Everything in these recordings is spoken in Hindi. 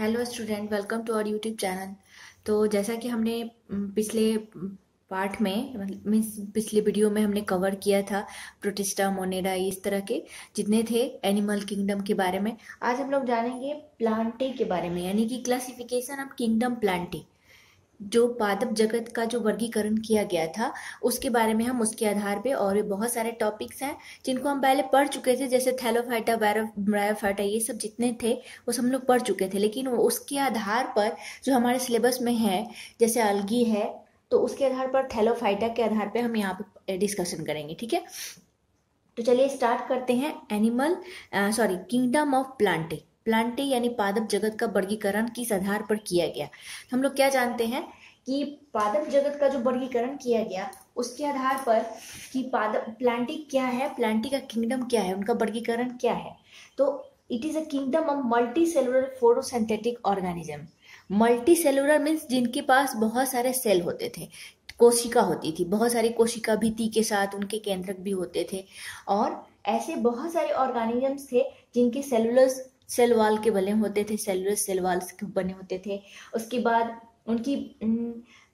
Hello student, welcome to our YouTube channel. तो जैसा कि हमने पिछले वीडियो में हमने कवर किया था प्रोटिस्टा, मोनेडा, इस तरह के जितने थे एनिमल किंगडम के बारे में, आज हम लोग जानेंगे प्लांटे के बारे में, यानी कि क्लासिफिकेशन ऑफ किंगडम प्लांटे, जो पादप जगत का जो वर्गीकरण किया गया था उसके बारे में हम उसके आधार पे, और बहुत सारे टॉपिक्स हैं जिनको हम पहले पढ़ चुके थे, जैसे थैलोफाइटा, ब्रायोफाइटा, ये सब जितने थे वो सब हम लोग पढ़ चुके थे। लेकिन उसके आधार पर जो हमारे सिलेबस में है, जैसे अलगी है, तो उसके आधार पर थैलोफाइटा के आधार पे हम यहाँ पे डिस्कशन करेंगे, ठीक है। तो चलिए स्टार्ट करते हैं किंगडम ऑफ प्लांटे। प्लांटे यानी पादप जगत का वर्गीकरण किस आधार पर किया गया? हम लोग क्या जानते हैं कि पादप जगत का जो वर्गीकरण किया गया उसके आधार पर कि प्लांटे क्या है, प्लांटे का किंगडम क्या है, उनका वर्गीकरण क्या है। तो it is a kingdom of multi cellular photosynthetic organism. Multi cellular means जिनके पास बहुत सारे सेल होते थे, कोशिका होती थी, बहुत सारी कोशिका भित्ति के साथ उनके केंद्रक भी होते थे, और ऐसे बहुत सारे ऑर्गेनिजम्स थे जिनके सेल वाल के बने होते थे, सेलुलर सेल वाल बने होते थे। उसके बाद उनकी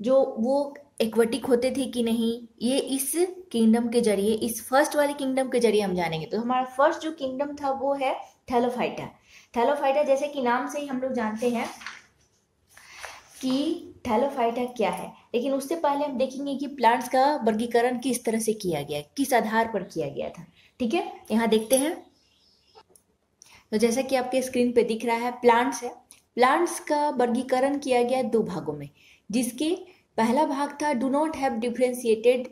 जो वो एक्वेटिक होते थे कि नहीं, ये इस किंगडम के जरिए, इस फर्स्ट वाले किंगडम के जरिए हम जानेंगे। तो हमारा फर्स्ट जो किंगडम था वो है थैलोफाइटा। थैलोफाइटा जैसे कि नाम से ही हम लोग जानते हैं कि थैलोफाइटा क्या है, लेकिन उससे पहले हम देखेंगे कि प्लांट्स का वर्गीकरण किस तरह से किया गया, किस आधार पर किया गया था, ठीक है। यहाँ देखते हैं, तो जैसा कि आपके स्क्रीन पे दिख रहा है प्लांट्स है। प्लांट्स का वर्गीकरण किया गया दो भागों में, जिसके पहला भाग था do not have differentiated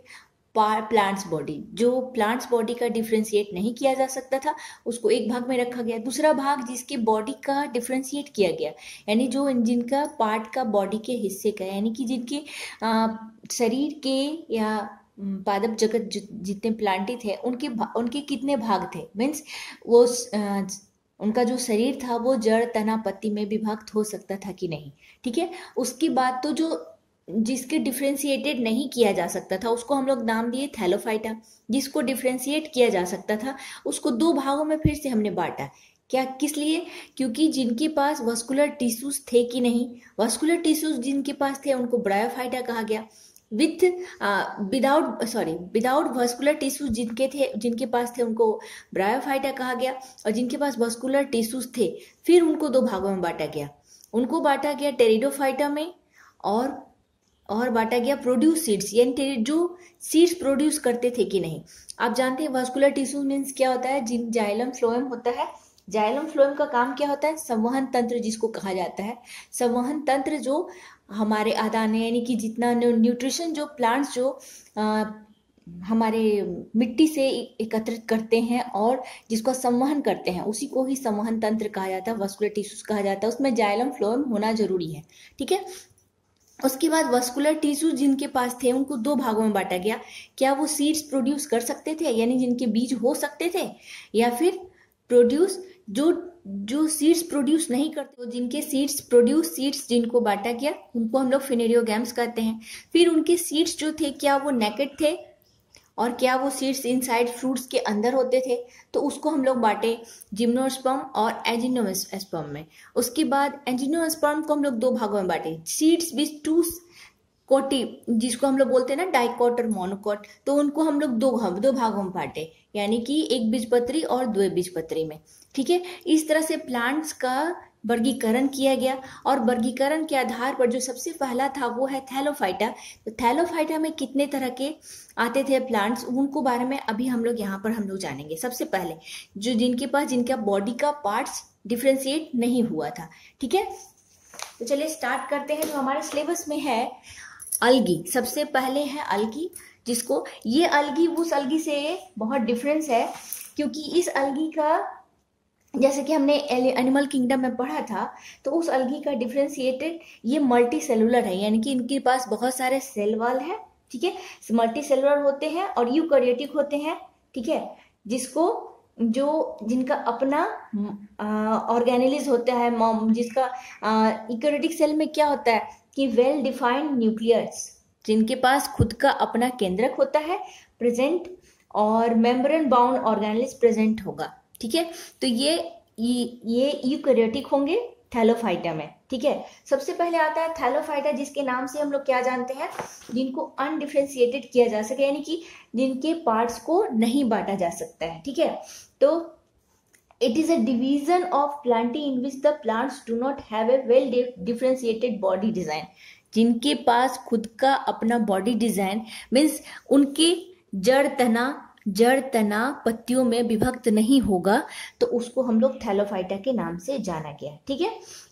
plants body, जो प्लांट्स बॉडी का डिफ्रेंशिएट नहीं किया जा सकता था उसको एक भाग में रखा गया। दूसरा भाग जिसके बॉडी का डिफ्रेंशिएट किया गया, यानी जो जिनका पार्ट का बॉडी के हिस्से का, यानी कि जिनके शरीर के या पादप जगत जितने प्लांटी थे उनके कितने भाग थे, मीन्स वो उनका जो शरीर था वो जड़, तना, पत्ती में विभक्त हो सकता था कि नहीं, ठीक है। उसके बाद तो जो जिसके डिफ्रेंशिएटेड नहीं किया जा सकता था उसको हम लोग नाम दिए थैलोफाइटा, जिसको डिफ्रेंशिएट किया जा सकता था उसको दो भागों में फिर से हमने बांटा। क्या, किस लिए? क्योंकि जिनके पास वास्कुलर टिश्यूज थे कि नहीं, वास्कुलर टिश्यूज जिनके पास थे उनको ब्रायोफाइटा कहा गया। विदाउट वास्कुलर टिश्यूज जिनके पास थे उनको ब्रायोफाइटा कहा गया, और जिनके पास वास्कुलर टिश्यूज थे फिर उनको दो भागों में बांटा गया। उनको बांटा गया टेरिडोफाइटा में और बांटा गया प्रोड्यूस सीड्स, यानी जो सीड्स प्रोड्यूस करते थे कि नहीं। आप जानते हैं वास्कुलर टिश्यूज मीन्स क्या होता है, जिन जाइलम फ्लोएम होता है। जाइलम फ्लोएम का काम क्या होता है? संवहन तंत्र जिसको कहा जाता है। संवहन तंत्र जो हमारे आदान, यानी कि जितना न्यूट्रिशन जो प्लांट्स जो हमारे मिट्टी से एकत्रित करते हैं और जिसको संवहन करते हैं, उसी को ही संवहन तंत्र कहा जाता है, वास्कुलर टिश्यूज कहा जाता है। उसमें जाइलम फ्लोएम होना जरूरी है, ठीक है। उसके बाद वास्कुलर टिश्यू जिनके पास थे उनको दो भागों में बांटा गया। क्या वो सीड्स प्रोड्यूस कर सकते थे, यानी जिनके बीज हो सकते थे, या फिर प्रोड्यूस जो सीड्स प्रोड्यूस नहीं करते, तो जिनके सीड्स प्रोड्यूस सीड्स जिनको बांटा गया उनको हम लोग फेनेरियोगैम्स कहते हैं। फिर उनके सीड्स जो थे क्या वो नेकेड थे, और क्या वो सीड्स इनसाइड फ्रूट्स के अंदर होते थे, तो उसको हम लोग बांटे जिम्नोस्पर्म और एंजिनोस्पर्म में। उसके बाद एंजिनोस्पर्म को हम लोग दो भागों में बांटे, सीड्स विद टू कोटी, जिसको हम लोग बोलते हैं ना डाइकोट और मोनोकोट, तो उनको हम लोग दो भागों में बांटे, यानी कि एक बीजपत्री और दो बीजपत्री में, ठीक है। इस तरह से प्लांट्स का वर्गीकरण किया गया, और वर्गीकरण के आधार पर जो सबसे पहला था वो है थैलोफाइटा। तो थैलोफाइटा में कितने तरह के आते थे प्लांट्स, उनको बारे में अभी हम लोग यहाँ पर जानेंगे। सबसे पहले जो जिनका बॉडी का पार्ट्स डिफ्रेंशिएट नहीं हुआ था, ठीक है। तो चलिए स्टार्ट करते हैं। जो हमारे सिलेबस में है अलगी, सबसे पहले है अलगी, जिसको ये अलगी उस अलगी से बहुत डिफरेंस है, क्योंकि इस अलगी का, जैसे कि हमने एनिमल किंगडम में पढ़ा था, तो उस अलगी का डिफ्रेंशिएटेड ये मल्टी सेलुलर है, यानी कि इनके पास बहुत सारे सेल वाल है, ठीक है, मल्टी सेलुलर होते हैं और यूकैरियोटिक होते हैं, ठीक है, जिसको जिनका अपना ऑर्गेनेलिज होता है, जिसका यूकैरियोटिक सेल में क्या होता है कि वेल डिफाइंड न्यूक्लियस, जिनके पास खुद का अपना केंद्रक होता है प्रेजेंट, और मेम्ब्रेन बाउंड ऑर्गेनेलिज प्रेजेंट होगा, ठीक है। तो ये यूकैरियोटिक होंगे थैलोफाइटा में। ठीक है, सबसे पहले आता है थैलोफाइटा, जिसके नाम से हम लोग क्या जानते हैं, जिनको अनडिफ्रेंशिएटेड किया जा सके, यानी कि जिनके पार्ट्स को नहीं बांटा जा सकता है। ठीक है, तो it is a division of Plantae in which the plants do not have a well differentiated body design. जिनके पास खुद का अपना बॉडी डिजाइन मीन्स उनके जड़ तना पत्तियों में विभक्त नहीं होगा, तो उसको हम लोग थैलोफाइटा के नाम से जाना गया। ठीक है,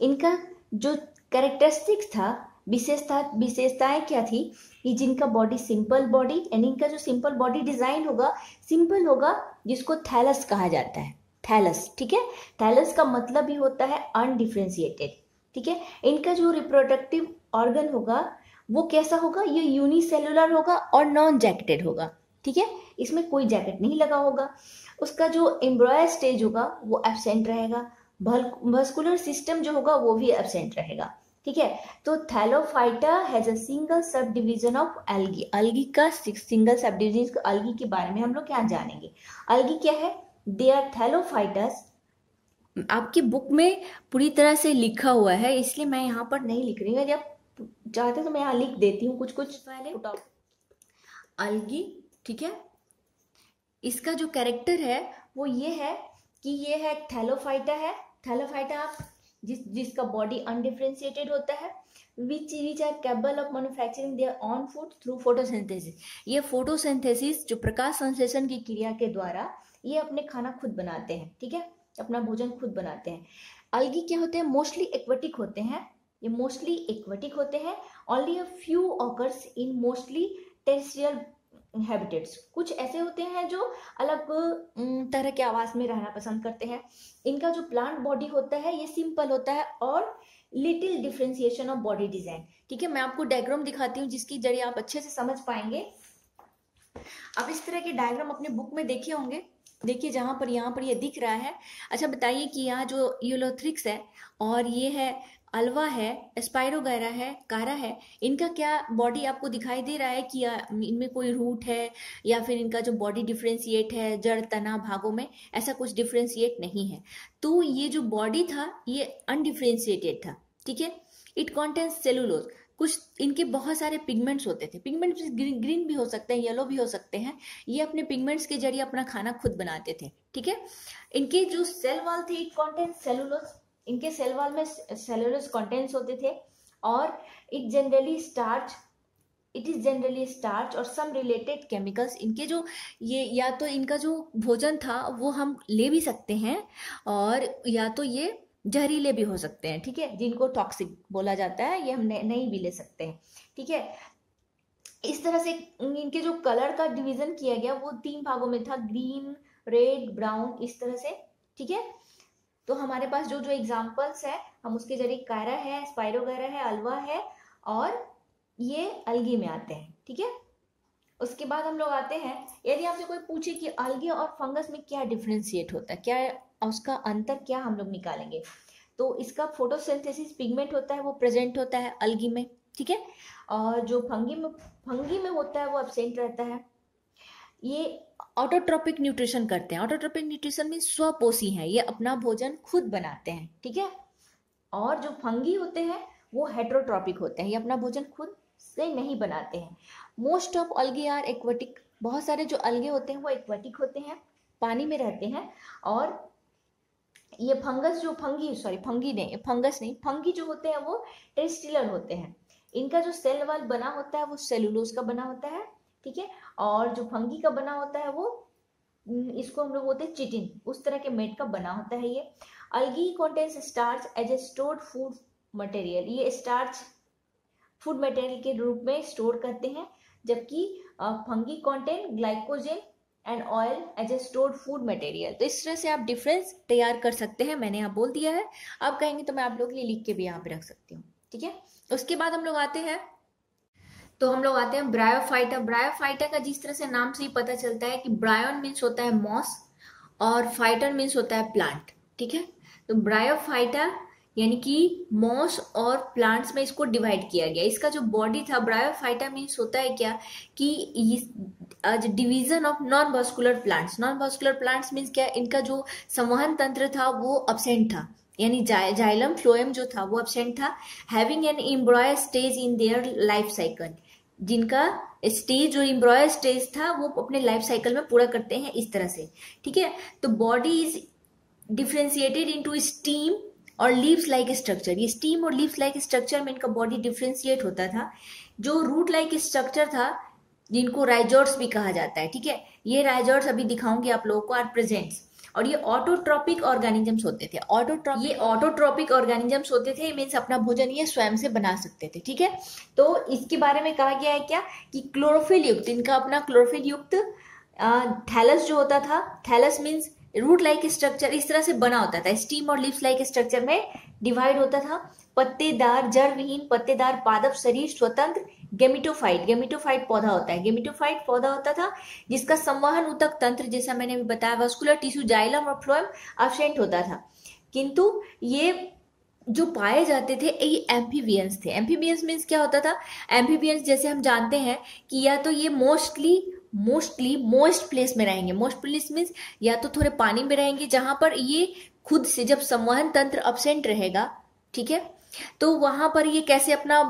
इनका जो कैरेक्टरिस्टिक्स था, विशेषताएं क्या थी कि जिनका बॉडी सिंपल बॉडी, यानी इनका जो सिंपल बॉडी डिजाइन होगा सिंपल होगा, जिसको थैलस कहा जाता है। थैलस, ठीक है, थैलस का मतलब ही होता है अनडिफ्रेंशिएटेड। ठीक है, इनका जो रिप्रोडक्टिव ऑर्गन होगा वो कैसा होगा, ये यूनिसेलुलर होगा और नॉन जैकेटेड होगा। ठीक है, इसमें कोई जैकेट नहीं लगा होगा। उसका जो एम्ब्रियो स्टेज होगा वो एब्सेंट रहेगा, वस्कुलर सिस्टम जो होगा वो भी एब्सेंट रहेगा। ठीक है, तो thallophyta has a single sub division of algae. Algae का सिंगल सब डिवीजन, एल्गी के बारे में हम लोग क्या जानेंगे। एल्गी क्या है, दे आर थैलोफाइटस। आपकी बुक में पूरी तरह से लिखा हुआ है, इसलिए मैं यहाँ पर नहीं लिख रही हूँ। जब चाहते तो मैं यहाँ लिख देती हूँ कुछ पहले एल्गी। ठीक है, इसका जो कैरेक्टर है वो ये है कि ये है थैलोफाइटा है। थैलोफाइटा जिसका बॉडी अनडिफ्रेंशिएटेड होता है, which are capable of manufacturing their own food through photosynthesis. ये फोटोसिंथेसिस जो प्रकाश संश्लेषण की क्रिया के द्वारा ये अपने खाना खुद बनाते हैं। ठीक है, अपना भोजन खुद बनाते हैं। एल्गी क्या होते हैं, मोस्टली एक्वेटिक होते हैं। ये मोस्टली एक्वेटिक होते हैं। Only a few occurs in mostly terrestrial habitats. कुछ ऐसे होते हैं जो अलग तरह के आवास में रहना पसंद करते हैं। इनका जो प्लांट बॉडी होता है ये सिंपल होता है और little differentiation of body design. ठीक है, मैं आपको डायग्राम दिखाती हूँ जिसके जरिए आप अच्छे से समझ पाएंगे। आप इस तरह के डायग्राम अपने बुक में देखे होंगे। देखिए यहाँ पर ये दिख रहा है। अच्छा बताइए कि यहाँ जो यूलोथ्रिक्स है और ये है अल्वा है, स्पाइरोगैरा है, कारा है, इनका क्या बॉडी आपको दिखाई दे रहा है कि इनमें कोई रूट है या फिर इनका जो बॉडी डिफ्रेंशिएट है जड़ तना भागों में, ऐसा कुछ डिफ्रेंशिएट नहीं है। तो ये जो बॉडी था ये अनडिफ्रेंशिएटेड था। ठीक है, इट कॉन्टेन्स सेलुलोज। कुछ इनके बहुत सारे पिगमेंट्स होते थे। पिगमेंट्स ग्रीन भी हो सकते हैं, येलो भी हो सकते हैं। ये अपने पिगमेंट्स के जरिए अपना खाना खुद बनाते थे। ठीक है, इनके जो सेल वॉल थी इट कंटेंट सेलुलोज। इनके सेल वॉल में सेलुलोज कंटेंट्स होते थे और इट इज जनरली स्टार्च और सम रिलेटेड केमिकल्स। इनके जो ये या तो इनका जो भोजन था वो हम ले भी सकते हैं और या तो ये जहरीले भी हो सकते हैं। ठीक है, जिनको टॉक्सिक बोला जाता है, ये हम नहीं भी ले सकते हैं। ठीक है, इस तरह से इनके जो कलर का डिवीजन किया गया वो 3 भागों में था, ग्रीन, रेड, ब्राउन, इस तरह से। ठीक है, तो हमारे पास जो जो एग्जांपल्स है हम उसके जरिए कायरा है, स्पाइरोगैरा है, अल्वा है और ये एल्गी में आते हैं। ठीक है, उसके बाद हम लोग आते हैं, यदि आपसे कोई पूछे कि एल्गी और फंगस में क्या डिफ्रेंशिएट होता है, क्या उसका अंतर क्या हम लोग निकालेंगे, तो इसका फोटोसिंथेसिस पिगमेंट होता है वो प्रेजेंट होता है एल्गी में। ठीक है, और जो फंगी में होता है वो एब्सेंट रहता है। ये ऑटोट्रॉपिक न्यूट्रिशन करते हैं। ऑटोट्रॉपिक न्यूट्रिशन में स्वपोषी हैं, ये अपना भोजन खुद बनाते हैं। ठीक है, और जो फंगी होते हैं वो हेटरोट्रॉपिक होते हैं, ये अपना भोजन खुद से नहीं बनाते हैं। Most of algae are aquatic. बहुत सारे जो एल्गी होते हैं वो एक्वेटिक होते हैं, पानी में रहते हैं। और ये फंगी जो होते हैं वो टेरेस्ट्रियल होते हैं। इनका जो सेल वॉल बना होता है वो सेलुलोज का बना होता है। ठीक है, और जो फंगी का बना होता है वो, इसको हम लोग बोलते हैं चिटिन, उस तरह के मेड का बना होता है। ये algae contains starch as a stored food material. ये स्टार्च फूड मटेरियल के रूप में स्टोर करते हैं, जबकि fungi content glycogen and oil as a stored food material. तो इस तरह से आप डिफरेंस तैयार कर सकते हैं। मैंने यहाँ बोल दिया है, आप कहेंगे तो मैं आप लोग के लिए लिख के भी यहाँ पे रख सकती हूँ। ठीक है, उसके बाद हम लोग आते हैं ब्रायोफाइटा। ब्रायोफाइटा का जिस तरह से नाम से ही पता चलता है कि ब्रायोन मीन्स होता है मॉस और फाइटर मीन्स होता है प्लांट। ठीक है, तो ब्रायोफाइटा यानी कि मॉस और प्लांट्स में इसको डिवाइड किया गया। इसका जो बॉडी था, ब्रायोफाइटा मीन्स होता है क्या कि division of non vascular plants. Non vascular plants means क्या, इनका जो संवहन तंत्र था वो एब्सेंट था। यानी जाइलम फ्लोएम जो था वो एब्सेंट था, having an embryo stage in their life cycle, जिनका स्टेज और एम्ब्रियो स्टेज था वो अपने लाइफ साइकिल में पूरा करते हैं इस तरह से, ठीक है। तो body is differentiated into stem और लीव्स लाइक स्ट्रक्चर, ये स्टीम और लीव्स लाइक स्ट्रक्चर में इनका बॉडी डिफ्रेंशिएट होता था। जो रूट लाइक स्ट्रक्चर था जिनको राइजोट्स भी कहा जाता है, ठीक है, ये राइजोट्स अभी दिखाऊंगी आप लोगों को, आर प्रेजेंट्स, और ये ऑटोट्रॉपिक ऑर्गेनिजम्स होते थे। ये ऑटोट्रॉपिक ऑर्गेनिजम्स होते थे, मीन्स अपना भोजन ये स्वयं से बना सकते थे, ठीक है। तो इसके बारे में कहा गया है क्या कि क्लोरोफिल युक्त, इनका अपना क्लोरोफिल युक्त थैलस जो होता था, thallus means root like structure, इस तरह से बना होता था, स्टीम और लीव्स लाइक स्ट्रक्चर में डिवाइड होता था। पत्तेदार जड़विहीन पत्तेदार पादप शरीर स्वतंत्र गेमिटोफाइट, गेमिटोफाइट पौधा होता है, गेमिटोफाइट पौधा होता था जिसका संवहन ऊतक तंत्र, जैसा मैंने अभी बताया, वास्कुलर टिश्यू, जाइलम और फ्लोएम एब्सेंट होता था। किंतु ये जो पाए जाते थे ये एम्फीबियंस थे। एम्फीबियंस मीन्स क्या होता था, एम्फीबियंस जैसे हम जानते हैं कि या तो ये मोस्टली मोस्ट प्लेस में रहेंगे, मोस्ट प्लेस मीन्स या तो थोड़े पानी में रहेंगे जहां पर ये खुद से, जब संवहन तंत्र एब्सेंट रहेगा, ठीक है, तो वहां पर ये कैसे अपना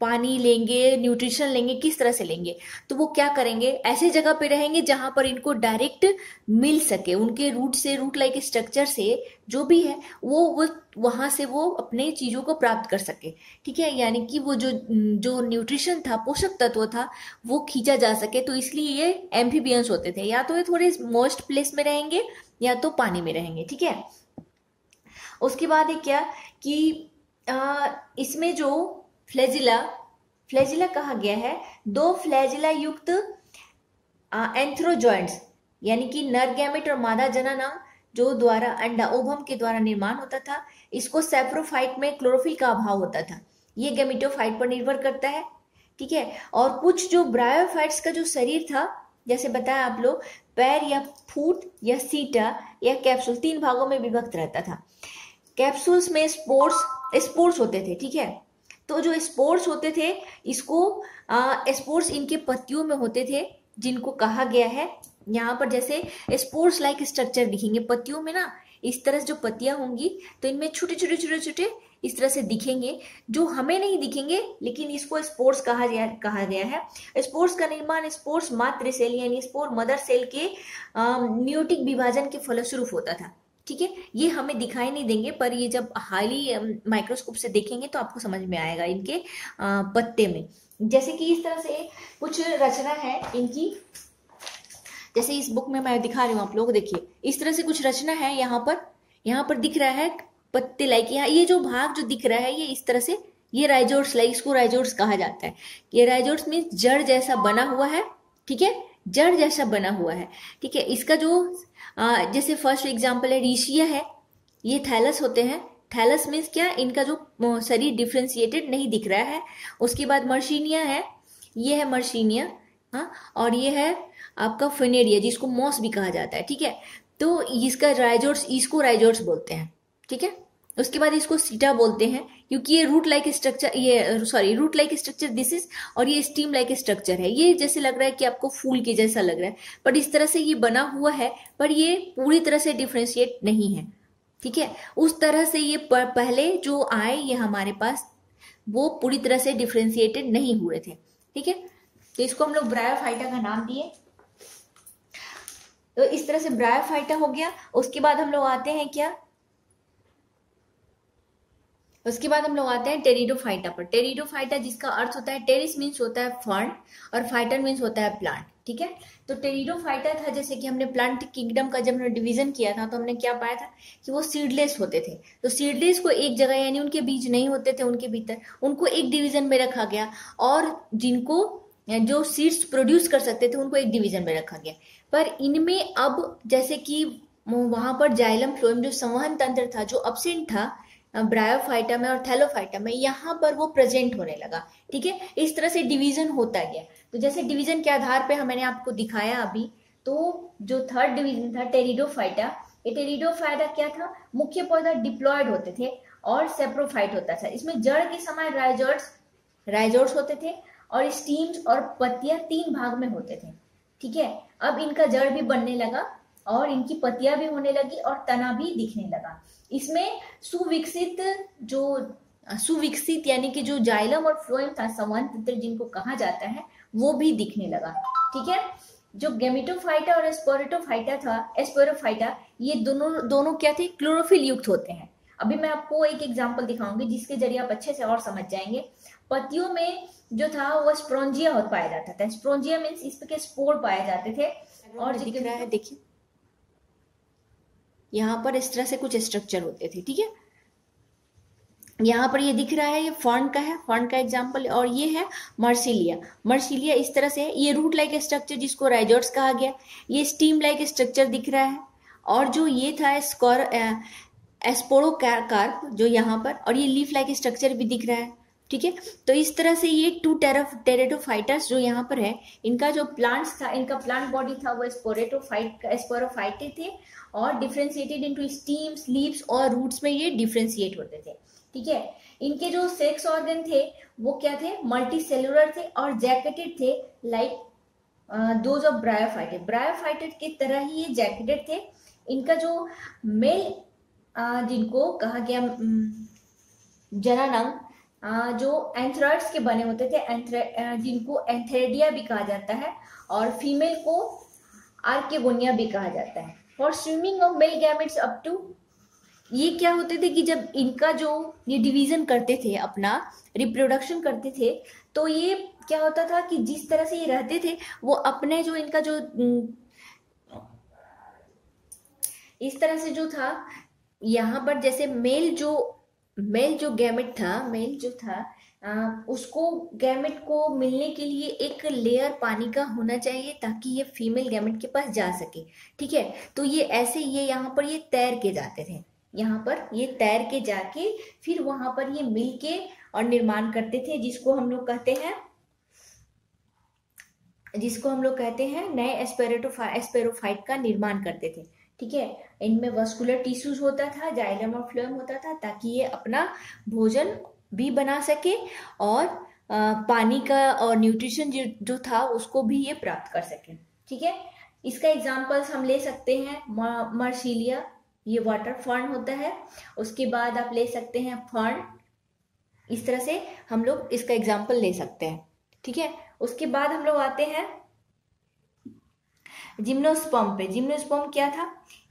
पानी लेंगे, न्यूट्रिशन लेंगे, किस तरह से लेंगे, तो वो क्या करेंगे, ऐसे जगह पे रहेंगे जहां पर इनको डायरेक्ट मिल सके, उनके रूट से, रूट लाइक स्ट्रक्चर से जो भी है वो वहां से वो अपने चीजों को प्राप्त कर सके, ठीक है, यानी कि वो जो न्यूट्रिशन था, पोषक तत्व था, वो खींचा जा सके। तो इसलिए ये एम्फीबियंस होते थे, या तो ये थोड़े मोस्ट प्लेस में रहेंगे या तो पानी में रहेंगे, ठीक है। उसके बाद है क्या कि इसमें जो फ्लैजिला कहा गया है, दो फ्लैजिला युक्त एंथ्रोजॉइंट्स, यानी कि नर गैमेट और मादा जनना जो द्वारा अंडा ओवम के द्वारा निर्माण होता था, इसको सेप्रोफाइट में क्लोरोफिल का अभाव होता था, ये गैमेटोफाइट पर निर्भर करता है, ठीक है। और कुछ जो ब्रायोफाइट्स का जो शरीर था, जैसे बताया आप लोग, पैर या फूट या सीटा या कैप्सूल, तीन भागों में विभक्त रहता था। कैप्सूल्स में स्पोर्स होते थे, ठीक है, तो जो स्पोर्स होते थे, इसको स्पोर्स इनके पत्तियों में होते थे, जिनको कहा गया है यहाँ पर, जैसे स्पोर्स लाइक स्ट्रक्चर दिखेंगे पत्तियों में ना, इस तरह से जो पत्तियां होंगी तो इनमें छोटे छोटे छोटे छोटे इस तरह से दिखेंगे, जो हमें नहीं दिखेंगे, लेकिन इसको स्पोर्स कहा गया है। स्पोर्स का निर्माण स्पोर्स मातृ सेल यानी स्पोर मदर सेल के म्यूटिक विभाजन के फलस्वरूप होता था, ठीक है। ये हमें दिखाई नहीं देंगे, पर ये जब हाईली माइक्रोस्कोप से देखेंगे तो आपको समझ में आएगा इनके पत्ते में, जैसे कि इस तरह से कुछ रचना है इनकी, जैसे इस बुक में मैं दिखा रही हूँ आप लोग, देखिए इस तरह से कुछ रचना है। यहाँ पर दिख रहा है पत्ते लाइक, यहाँ ये जो भाग जो दिख रहा है ये इस तरह से, ये राइजोट्स लाइक, इसको राइजोट्स कहा जाता है। ये राइजोट्स मीन्स जड़ जैसा बना हुआ है, ठीक है, जड़ जैसा बना हुआ है, ठीक है। इसका जो जैसे फर्स्ट एग्जांपल है रीशिया है, ये थैलस होते हैं। थैलस मीन्स क्या, इनका जो शरीर डिफ्रेंशिएटेड नहीं दिख रहा है। उसके बाद मर्शीनिया है, ये है मर्शीनिया, हाँ, और ये है आपका फिनेरिया जिसको मॉस भी कहा जाता है, ठीक है। तो इसका राइजोट्स, इसको राइजोट्स बोलते हैं, ठीक है। उसके बाद इसको सीटा बोलते हैं, क्योंकि ये रूट लाइक स्ट्रक्चर, ये sorry root like structure this is, और ये स्टीम लाइक स्ट्रक्चर है। ये जैसे लग रहा है कि आपको फूल के जैसा लग रहा है, पर इस तरह से ये बना हुआ है, पर ये पूरी तरह से डिफ्रेंशिएट नहीं है, ठीक है। उस तरह से ये पहले जो आए ये हमारे पास, वो पूरी तरह से डिफ्रेंशिएटेड नहीं हुए थे, ठीक है। तो इसको हम लोग ब्रायोफाइटा का नाम दिए। तो इस तरह से ब्रायोफाइटा हो गया। उसके बाद हम लोग आते हैं टेरिडोफाइटा पर। टेरिडोफाइटा जिसका अर्थ होता है, टेरिस मीन्स होता है फर्न और फाइटा मीन्स होता है प्लांट, ठीक है। तो टेरिडोफाइटा था, जैसे कि हमने प्लांट किंगडम का जब हमने डिवीजन किया था तो हमने क्या पाया था कि वो सीडलेस होते थे। तो सीडलेस को एक जगह, यानी उनके बीज नहीं होते थे उनके भीतर, उनको एक डिवीजन में रखा गया, और जिनको जो सीड्स प्रोड्यूस कर सकते थे उनको एक डिवीजन में रखा गया। पर इनमें अब जैसे कि वहां पर जाइलम फ्लोएम जो संवहन तंत्र था जो एब्सेंट था ब्रायोफाइटा में और थैलोफाइटा में, यहाँ पर वो प्रेजेंट होने लगा, ठीक है। इस तरह से डिवीजन होता गया। तो जैसे डिवीजन के आधार पे मैंने आपको दिखाया अभी, तो जो थर्ड डिवीजन था टेरिडोफाइटा, ये टेरिडोफाइटा क्या था, मुख्य पौधा डिप्लॉयड होते थे और सेप्रोफाइट होता था। इसमें जड़ के समान राइजोट्स होते थे और स्टीम्स और पत्तियां तीन भाग में होते थे, ठीक है। अब इनका जड़ भी बनने लगा और इनकी पत्तियां भी होने लगी और तना भी दिखने लगा। इसमें सुविकसित यानी कि जो जाइलम और फ्लोएम था, संवंतित्र जिनको कहा जाता है, वो भी दिखने लगा। ठीक है, जो गैमेटोफाइटा और एस्पेरोफाइटा ये दोनों क्या थे, क्लोरोफिल युक्त होते हैं। अभी मैं आपको एक एग्जांपल दिखाऊंगी जिसके जरिए आप अच्छे से और समझ जाएंगे। पत्तियों में जो था वो स्प्रोंजिया हो पाया जाता था। स्प्रोंजिया मीन्स इस पे के स्पोर पाए जाते थे। और दिख रहा है, देखिए यहाँ पर इस तरह से कुछ स्ट्रक्चर होते थे। ठीक है, यहाँ पर ये दिख रहा है, ये फर्न का है, फर्न का एग्जाम्पल। और ये है मर्सिलिया इस तरह से है। ये रूट लाइक स्ट्रक्चर जिसको राइजर्स कहा गया, ये स्टीम लाइक स्ट्रक्चर दिख रहा है। और जो ये था एस्पोरोकार्प जो यहाँ पर, और ये लीफ लाइक स्ट्रक्चर भी दिख रहा है। ठीक है, तो इस तरह से ये टू टेरिडोफाइटस जो यहाँ पर है, इनका जो प्लांट्स था, इनका प्लांट बॉडी था वो एस्पोरोफाइटे थे और डिफ्रेंशिएटेड इनटू स्टीम्स, लीव्स और रूट्स में ये डिफ्रेंशिएट होते थे। ठीक है, इनके जो सेक्स ऑर्गन थे वो क्या थे, मल्टी सेलुलर थे और जैकेटेड थे like those of bryophytes. Bryophytes की तरह ही ये जैकेटेड थे। इनका जो मेल जिनको कहा गया जननांग जो एंथ्राइड्स के बने होते थे, जिनको एंथेरिडिया भी कहा जाता है, और फीमेल को आर्केगोनिया भी कहा जाता है। और swimming of male gametes up to, ये क्या होते थे कि जब इनका जो ये डिवीजन करते थे, अपना रिप्रोडक्शन करते थे, तो ये क्या होता था कि जिस तरह से ये रहते थे वो अपने जो इनका जो इस तरह से जो था यहाँ पर, जैसे मेल जो गैमेट था, उसको गैमेट को मिलने के लिए एक लेयर पानी का होना चाहिए ताकि ये फीमेल गैमेट के पास जा सके। ठीक है, तो ये ऐसे ये यहाँ पर ये तैर के जाते थे, यहाँ पर ये तैर के जाके फिर वहां पर ये मिल के और निर्माण करते थे, जिसको हम लोग कहते हैं नए एस्पेरोफाइट का निर्माण करते थे। ठीक है, इनमें वस्कुलर टिश्यूज होता था, जाइलम और फ्लोएम होता था, ताकि ये अपना भोजन भी बना सके और पानी का और न्यूट्रिशन जो था उसको भी ये प्राप्त कर सके। ठीक है, इसका एग्जांपल्स हम ले सकते हैं मर्सिलिया, ये वाटर फर्न होता है। उसके बाद आप ले सकते हैं फर्न, इस तरह से हम लोग इसका एग्जाम्पल ले सकते हैं। ठीक है, उसके बाद हम लोग आते हैं जिम्नोस्पर्म पे। जिम्नोस्पर्म क्या था,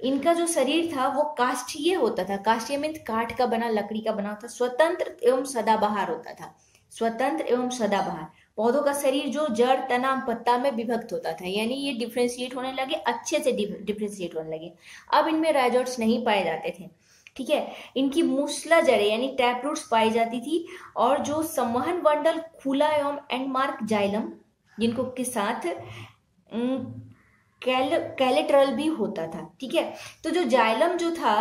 इनका जो शरीर था वो काष्ठीय होता था। काष्ठीय मीन्स काठ का बना, लकड़ी का बना होता, स्वतंत्र एवं सदाबहार होता था। स्वतंत्र एवं सदाबहार पौधों का शरीर जो जड़, तना, पत्ता में विभक्त होता था, यानी ये डिफ्रेंशिएट होने लगे, अच्छे से डिफ्रेंशिएट होने लगे। अब इनमें राइजोट्स नहीं पाए जाते थे। ठीक है, इनकी मूसला जड़ें यानी टैप रूट्स पाई जाती थी, और जो संवहन बंडल खुला एवं एंडमार्क जाइलम जिनको के साथ कैलेट्रल भी होता था। ठीक है, तो जो जाइलम जो था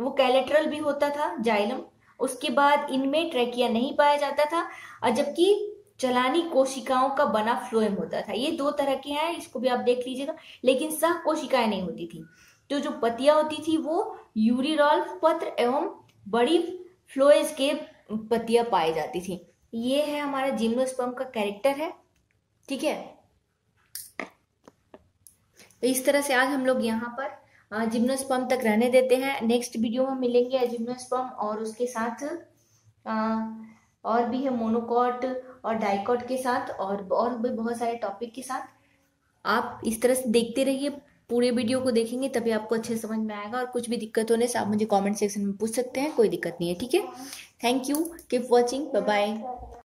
वो कैलेट्रल भी होता था, जाइलम। उसके बाद इनमें ट्रैकिया नहीं पाया जाता था, और जबकि चलानी कोशिकाओं का बना फ्लोएम होता था। ये दो तरह के हैं, इसको भी आप देख लीजिएगा, लेकिन सह कोशिकाएं नहीं होती थी। तो जो पत्तियां होती थी वो यूरिडॉल्फ पत्र एवं बड़ी फ्लोएज के पत्तियां पाई जाती थी। ये है हमारा जिम्नोस्पर्म का कैरेक्टर है। ठीक है, इस तरह से आज हम लोग यहाँ पर जिम्नोस्पर्म तक रहने देते हैं। नेक्स्ट वीडियो में मिलेंगे जिम्नोस्पर्म, और उसके साथ और भी है मोनोकॉट और डाइकॉट के साथ, और भी बहुत सारे टॉपिक के साथ। आप इस तरह से देखते रहिए, पूरे वीडियो को देखेंगे तभी आपको अच्छे समझ में आएगा। और कुछ भी दिक्कत होने से आप मुझे कमेंट सेक्शन में पूछ सकते हैं, कोई दिक्कत नहीं है। ठीक है, thank you, keep watching, bye bye.